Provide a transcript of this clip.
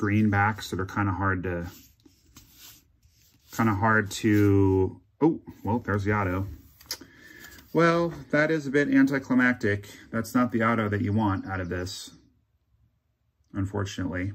greenbacks that are kind of hard to, oh, well, there's the auto. Well, that is a bit anticlimactic. That's not the auto that you want out of this, unfortunately.